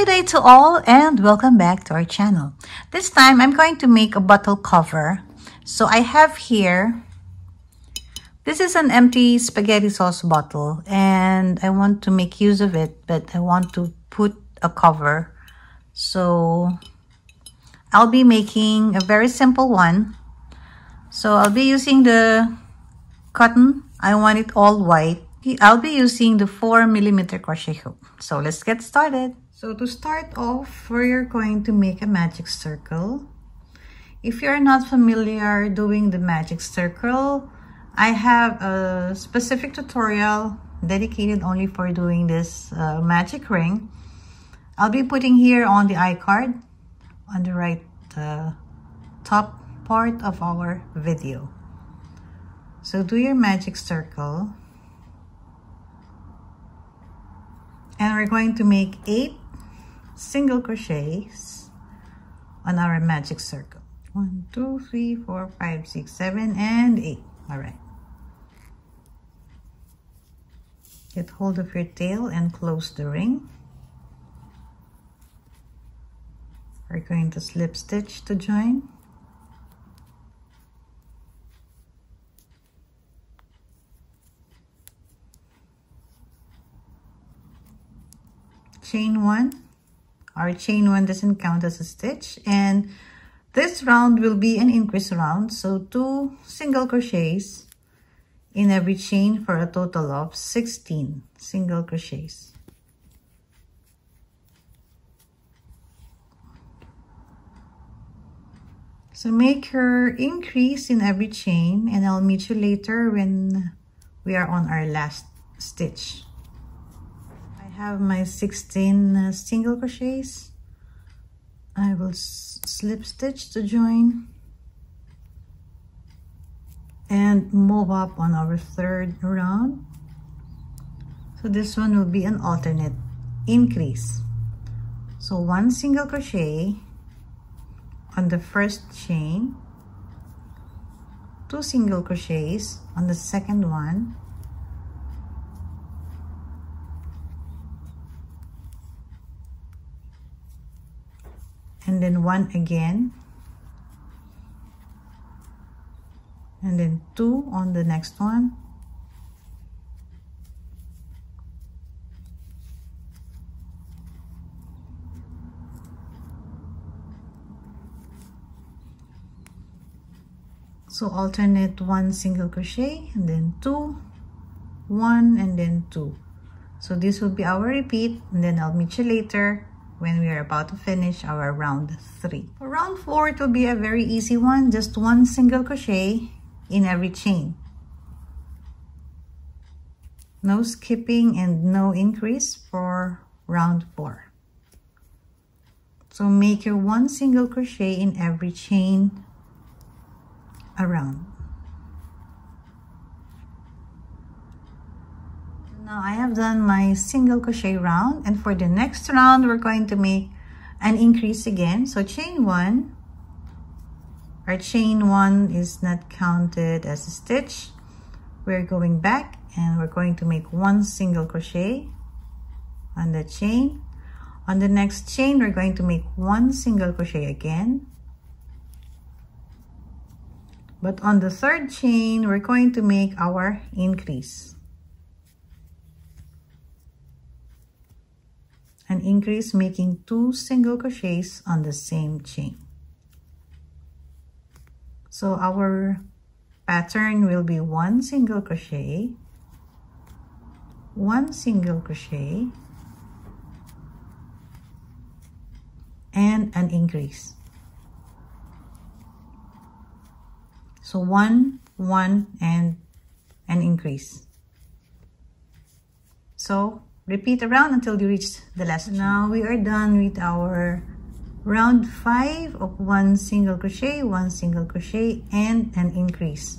Good day to all and welcome back to our channel. This time I'm going to make a bottle cover. So I have here, this is an empty spaghetti sauce bottle and I want to make use of it, but I want to put a cover. So I'll be making a very simple one. So I'll be using the cotton. I want it all white. I'll be using the 4mm crochet hook. So let's get started. So to start off, we're going to make a magic circle. If you're not familiar doing the magic circle, I have a specific tutorial dedicated only for doing this magic ring. I'll be putting here on the iCard on the right top part of our video. So do your magic circle. And we're going to make 8 single crochets on our magic circle. 1, 2, 3, 4, 5, 6, 7, and 8. All right. Get hold of your tail and close the ring. We're going to slip stitch to join. Chain one. Our chain one doesn't count as a stitch, and this round will be an increase round, so 2 single crochets in every chain for a total of 16 single crochets. So make her increase in every chain, and I'll meet you later when we are on our last stitch. I have my 16 single crochets. I will slip stitch to join and move up on our 3rd round. So this one will be an alternate increase. So 1 single crochet on the 1st chain, 2 single crochets on the 2nd one, and then 1 again, and then 2 on the next one, so alternate 1 single crochet and then 2, 1 and then 2. So this will be our repeat, and then I'll meet you later when we are about to finish our round 3. For round 4, it will be a very easy one, just 1 single crochet in every chain. No skipping and no increase for round 4. So make your 1 single crochet in every chain around. Now I have done my single crochet round, and for the next round we're going to make an increase again. So chain 1, our chain 1 is not counted as a stitch. We're going back and we're going to make 1 single crochet on the chain. On the next chain we're going to make 1 single crochet again, but on the 3rd chain we're going to make our increase. An increase, making 2 single crochets on the same chain. So our pattern will be 1 single crochet, 1 single crochet, and an increase. So 1, 1, and an increase. So repeat around until you reach the last chain. Now we are done with our round 5 of 1 single crochet, 1 single crochet, and an increase.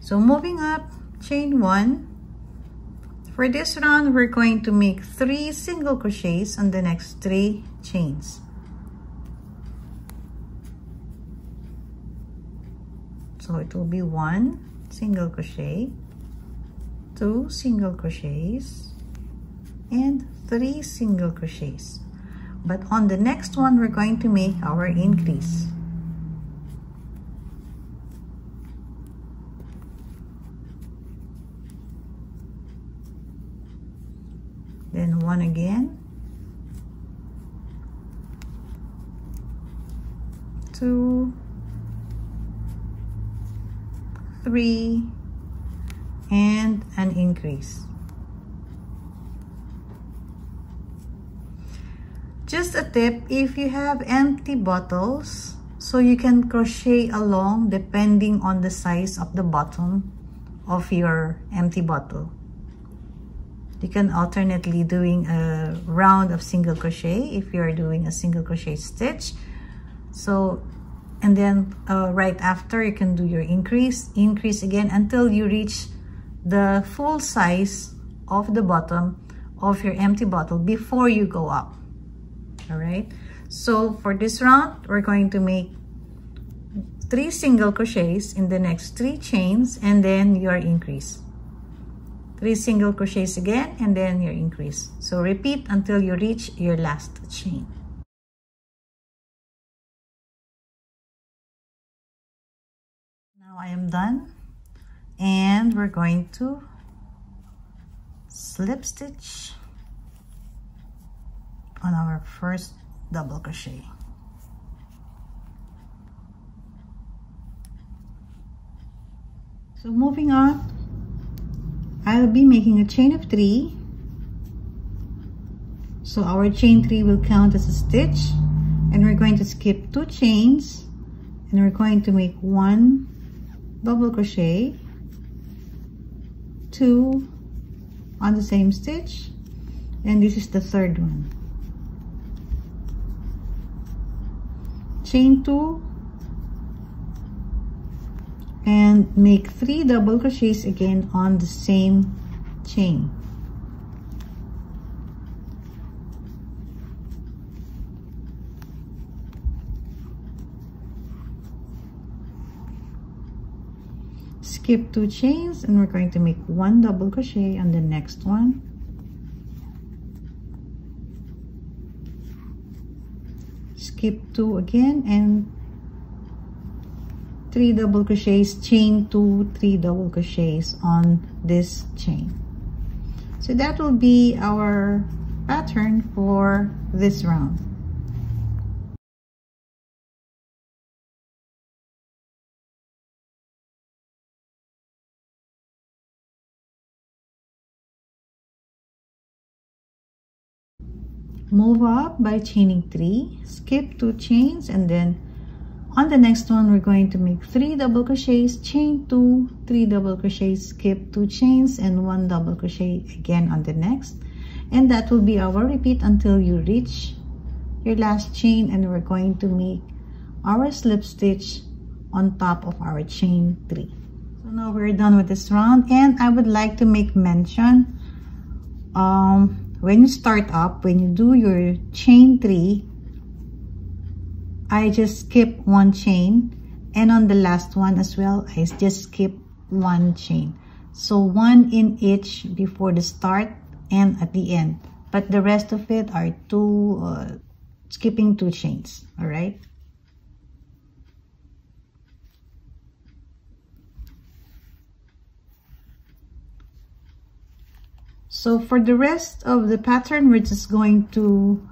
So moving up, chain 1. For this round, we're going to make 3 single crochets on the next 3 chains. So it will be 1 single crochet, 2 single crochets, and 3 single crochets. but on the next one we're going to make our increase. Then one again, 2, 3, and an increase. Just a tip, if you have empty bottles, so you can crochet along depending on the size of the bottom of your empty bottle. You can alternately doing a round of single crochet if you are doing a single crochet stitch. So, and then right after you can do your increase again until you reach the full size of the bottom of your empty bottle before you go up. All right, so for this round we're going to make 3 single crochets in the next 3 chains and then your increase. 3 single crochets again and then your increase. So repeat until you reach your last chain. Now I am done, and we're going to slip stitch on our first double crochet. So moving on, I'll be making a chain of 3. So our chain 3 will count as a stitch, and we're going to skip 2 chains, and we're going to make 1 double crochet, 2 on the same stitch, and this is the third one. Chain 2 and make 3 double crochets again on the same chain. Skip 2 chains, and we're going to make 1 double crochet on the next one. Skip 2 again and 3 double crochets, chain 2, 3 double crochets on this chain. So that will be our pattern for this round. Move up by chaining 3, skip 2 chains, and then on the next one we're going to make 3 double crochets, chain 2, 3 double crochets, skip 2 chains, and 1 double crochet again on the next, and that will be our repeat until you reach your last chain, and we're going to make our slip stitch on top of our chain 3. So now we're done with this round, and I would like to make mention, when you start up, when you do your chain 3, I just skip 1 chain, and on the last one as well, I just skip 1 chain. So 1 in each before the start and at the end, but the rest of it are skipping 2 chains. All right. So for the rest of the pattern, we're just going to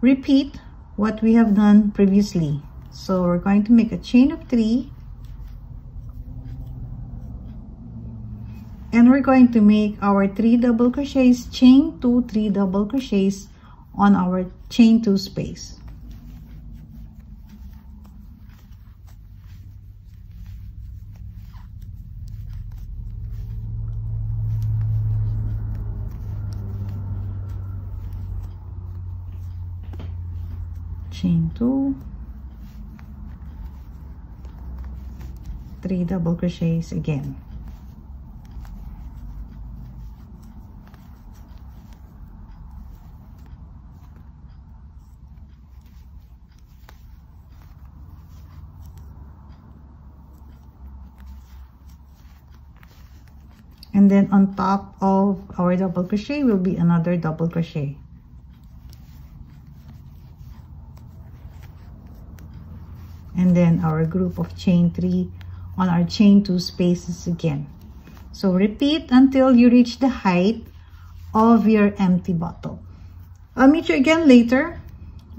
repeat what we have done previously. So we're going to make a chain of 3, and we're going to make our 3 double crochets, chain 2, 3 double crochets on our chain 2 space. Chain 2, 3 double crochets again. And then on top of our double crochet will be another double crochet. and then our group of chain 3 on our chain 2 spaces again. So repeat until you reach the height of your empty bottle. I'll meet you again later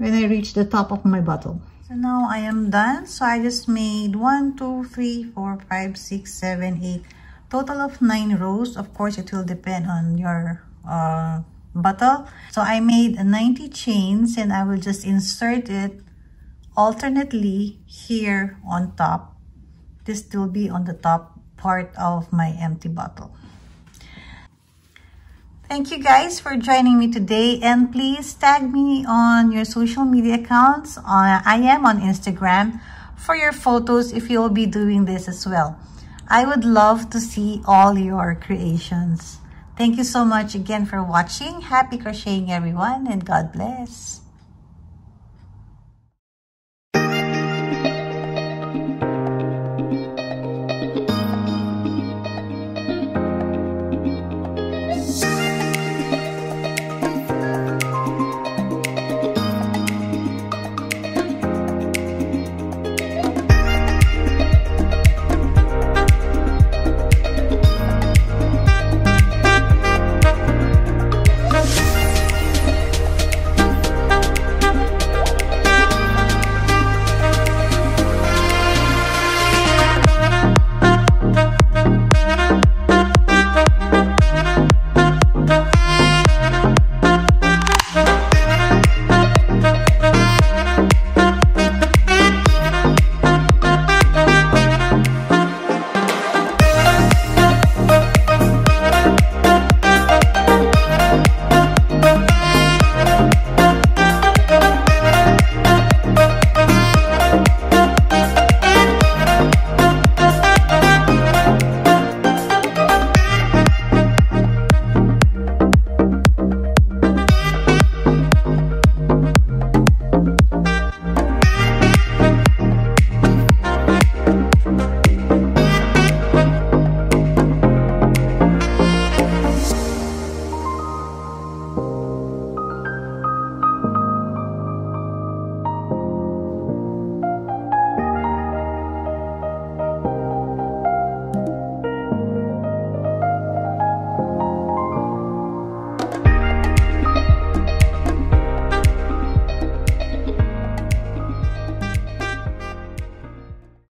when I reach the top of my bottle. So now I am done. So I just made 1, 2, 3, 4, 5, 6, 7, 8, total of 9 rows. Of course, it will depend on your bottle. So I made 90 chains, and I will just insert it alternately here on top. This will be on the top part of my empty bottle. Thank you guys for joining me today, and please tag me on your social media accounts. I am on Instagram for your photos if you'll be doing this as well. I would love to see all your creations. Thank you so much again for watching. Happy crocheting everyone, and God bless.